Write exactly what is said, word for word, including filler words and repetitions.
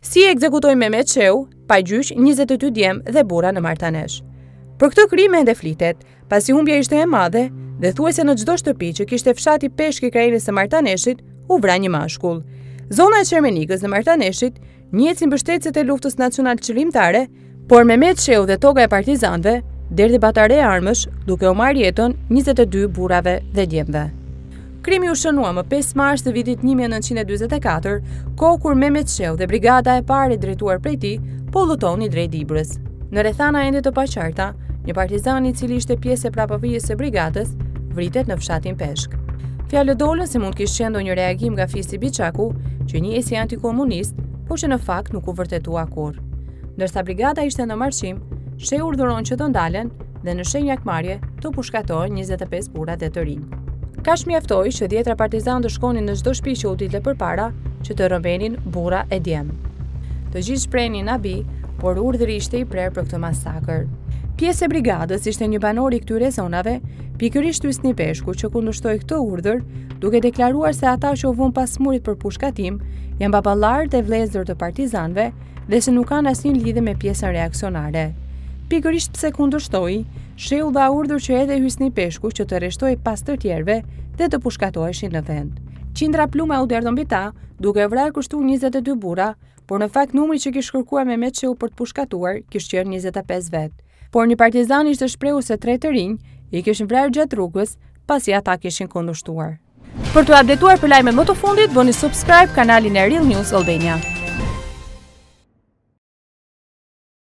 si e ekzekutoi Mehmet Shehu, pa gjyq njëzet e dy djem dhe burra në Martanesh. Për këtë krim ende flitet, pasi humbja ishte e madhe dhe thuajse në çdo shtëpi që kishte fshati Peshk i krainës së Martaneshit, u vra një mashkull. Zona e Çermenigës në Martaneshit njihet si mbështetëse e luftës nacional qëllimtare, por Mehmet Shehu dhe toga e partizanëve derdhi batare e armësh, duke u marrë jetën njëzet e dy burrave dhe djemve. Krimi u shënua më pesë mars të vitit një mijë e nëntëqind e njëzet e katër, kohë kur Mehmet Shehu dhe Brigada e pare drejtuar prej tij po lutonin drejt Ibrës. Në rrethana ende të paqarta, një partizan i cili ishte pjesë e prapavijës së brigadës vritet në fshatin Peshk. Fjalë dolën se mund kishte qenë ndonjë reagim nga Hysni Peshku, që njihej si antikomunist, por që në fakt nuk u vërtetua kurrë. Ndërsa brigada ishte në marshim, Shehu urdhëron që të ndalen dhe në shenjë jakmarrje të pushkatohen njëzet e pesë burra dhe të rinj. Kash mjaftoi që dhjetra partizan të shkonin në çdo shtëpi që u ditle përpara që të rrëmbënin burra e djem. Të gjithë shprehin abi, por urdhëri ishte i prerë për këtë masakër. Pjesë e brigadës ishte një banor i këtyre zonave, pikërisht Hysni Peshku, që kundërshtoi këtë urdhër, duke deklaruar se ata që u vënë pas murit për pushkatim janë baballarë dhe vëllezër të partizanëve dhe se nuk kanë asnjë lidhje me pjesën reaksionare. Pikërisht pse kundërshtoi, Shehu dha urdhër që edhe Hysni Peshku që të rreshtoi pas të tjerëve dhe të pushkatoheshin në vend. Qindra pluma u derdhën mbi ta, duke vrarë kështu njëzet e dy burra, por në fakt numri që kishte kërkuar Mehmet Shehu për të pushkatuar kishte qenë njëzet e pesë vet. Por një partizan ishte shprehur se tre të rinj i kishin vrarë gjatë rrugës, pasi ata kishin kundërshtuar. Për të updatuar për lajmet më të fundit, bëni subscribe kanalin e Real News Albania.